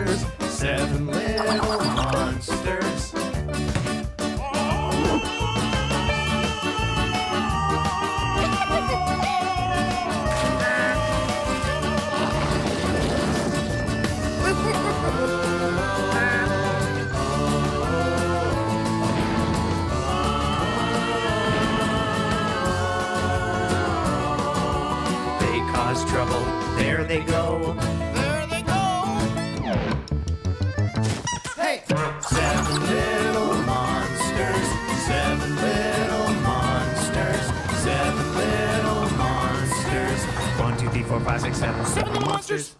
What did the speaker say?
monsters, seven little monsters. Trouble. There they go. There they go. Hey! Seven little monsters. Seven little monsters. Seven little monsters. 1, 2, 3, 4, 5, 6, 7. Seven little monsters.